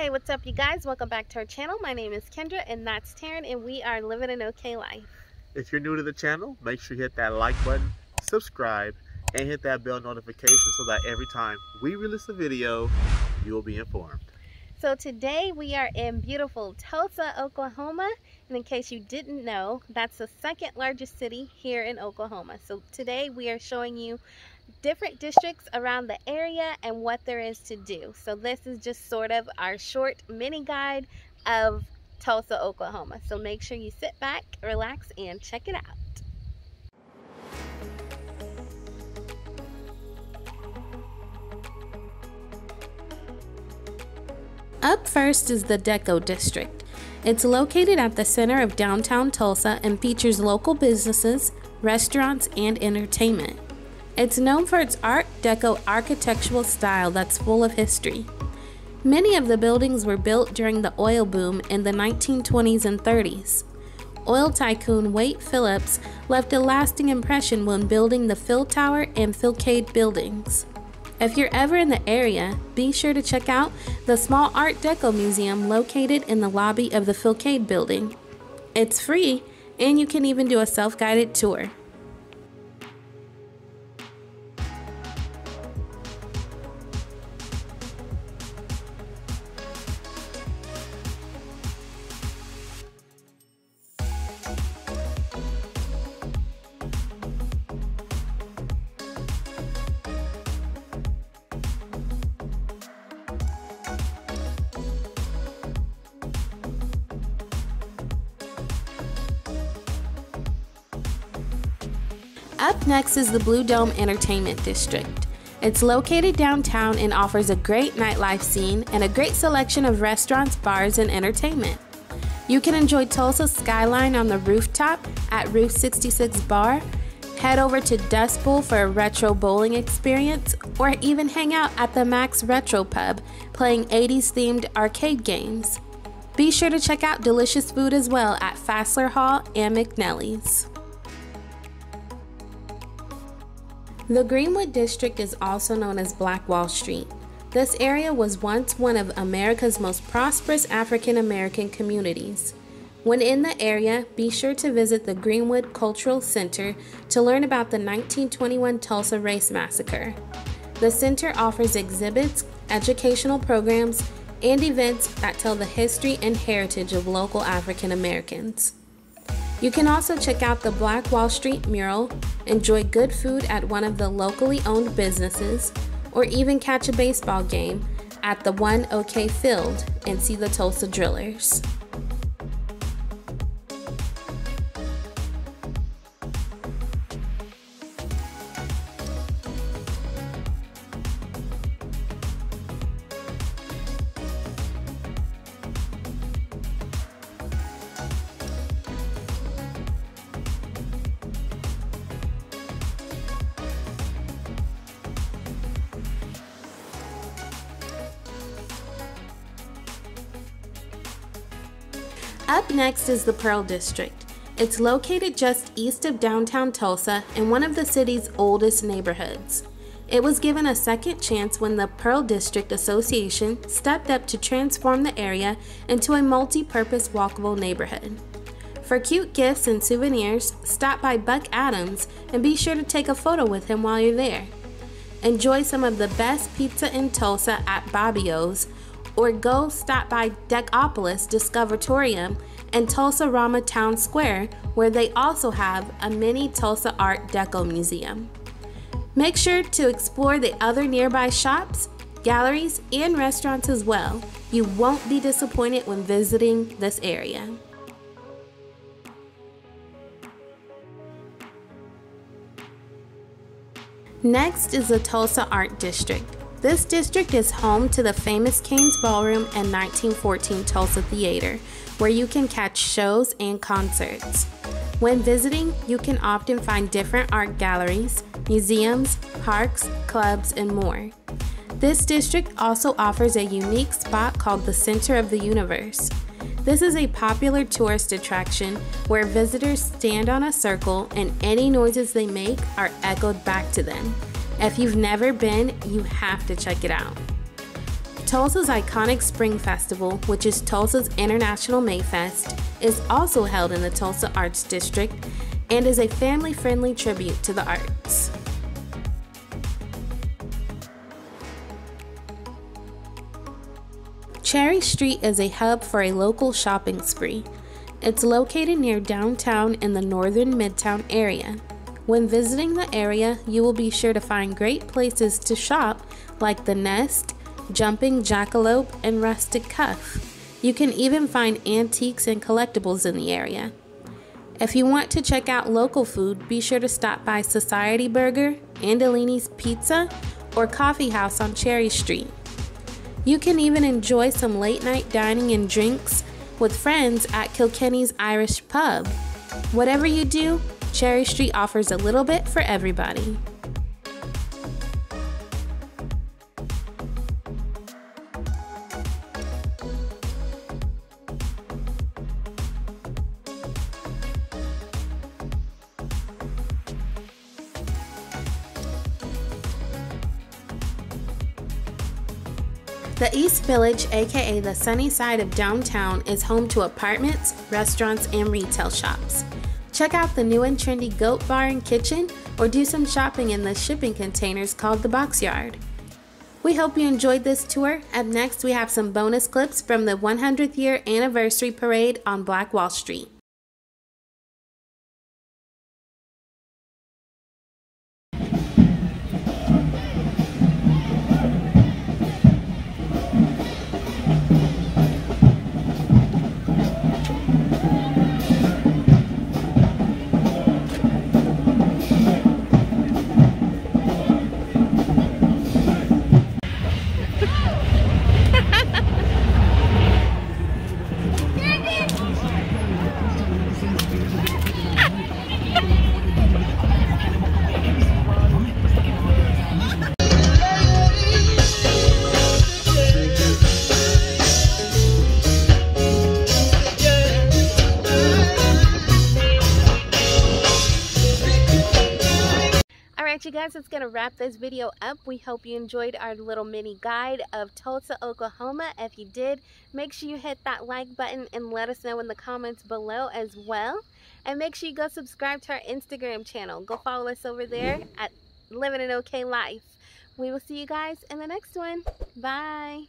Hey, what's up, you guys? Welcome back to our channel. My name is Kendra, and that's Taryn, and we are living an okay life. If you're new to the channel, make sure you hit that like button, subscribe, and hit that bell notification so that every time we release a video, you'll be informed. So today we are in beautiful Tulsa, Oklahoma, and in case you didn't know, that's the second largest city here in Oklahoma. So today we are showing you different districts around the area and what there is to do. So this is just sort of our short mini guide of Tulsa, Oklahoma. So make sure you sit back, relax, and check it out. Up first is the Deco district. It's located at the center of downtown Tulsa and features local businesses, restaurants, and entertainment. It's known for its Art Deco architectural style that's full of history. Many of the buildings were built during the oil boom in the 1920s and 30s. Oil tycoon Waite Phillips left a lasting impression when building the Phil Tower and Philcade buildings. If you're ever in the area, be sure to check out the small Art Deco museum located in the lobby of the Philcade building. It's free, and you can even do a self-guided tour. Up next is the Blue Dome Entertainment District. It's located downtown and offers a great nightlife scene and a great selection of restaurants, bars, and entertainment. You can enjoy Tulsa's skyline on the rooftop at Roof 66 Bar, head over to Dust Bowl for a retro bowling experience, or even hang out at the Max Retro Pub playing 80s themed arcade games. Be sure to check out delicious food as well at Fassler Hall and McNellie's. The Greenwood district is also known as Black Wall Street. This area was once one of America's most prosperous African American communities. When in the area, be sure to visit the Greenwood Cultural Center to learn about the 1921 Tulsa Race Massacre. The center offers exhibits, educational programs, and events that tell the history and heritage of local African Americans. You can also check out the Black Wall Street mural, enjoy good food at one of the locally owned businesses, or even catch a baseball game at the One OK Field and see the Tulsa Drillers. Up next is the Pearl District. It's located just east of downtown Tulsa in one of the city's oldest neighborhoods. It was given a second chance when the Pearl District Association stepped up to transform the area into a multi-purpose walkable neighborhood. For cute gifts and souvenirs, stop by Buck Adams and be sure to take a photo with him while you're there. Enjoy some of the best pizza in Tulsa at Bobbio's, or go stop by Decopolis Discoveratorium and Tulsa Rama Town Square, where they also have a mini Tulsa Art Deco museum. Make sure to explore the other nearby shops, galleries, and restaurants as well. You won't be disappointed when visiting this area. Next is the Tulsa Art District. This district is home to the famous Cain's Ballroom and 1914 Tulsa Theater, where you can catch shows and concerts. When visiting, you can often find different art galleries, museums, parks, clubs, and more. This district also offers a unique spot called the Center of the Universe. This is a popular tourist attraction where visitors stand on a circle and any noises they make are echoed back to them. If you've never been, you have to check it out. Tulsa's iconic Spring Festival, which is Tulsa's International Mayfest, is also held in the Tulsa Arts District and is a family-friendly tribute to the arts. Cherry Street is a hub for a local shopping spree. It's located near downtown in the northern Midtown area. When visiting the area, you will be sure to find great places to shop like The Nest, Jumping Jackalope, and Rustic Cuff. You can even find antiques and collectibles in the area. If you want to check out local food, be sure to stop by Society Burger, Andolini's Pizza, or Coffee House on Cherry Street. You can even enjoy some late-night dining and drinks with friends at Kilkenny's Irish Pub. Whatever you do, Cherry Street offers a little bit for everybody. The East Village, aka the sunny side of downtown, is home to apartments, restaurants, and retail shops. Check out the new and trendy Goat Bar and Kitchen, or do some shopping in the shipping containers called the Box Yard. We hope you enjoyed this tour. Up next, we have some bonus clips from the 100th year anniversary parade on Black Wall Street. Guys, it's gonna wrap this video up. We hope you enjoyed our little mini guide of Tulsa, Oklahoma. If you did, make sure you hit that like button and let us know in the comments below as well. And make sure you go subscribe to our Instagram channel. Go follow us over there at Living an OK Life. We will see you guys in the next one. Bye.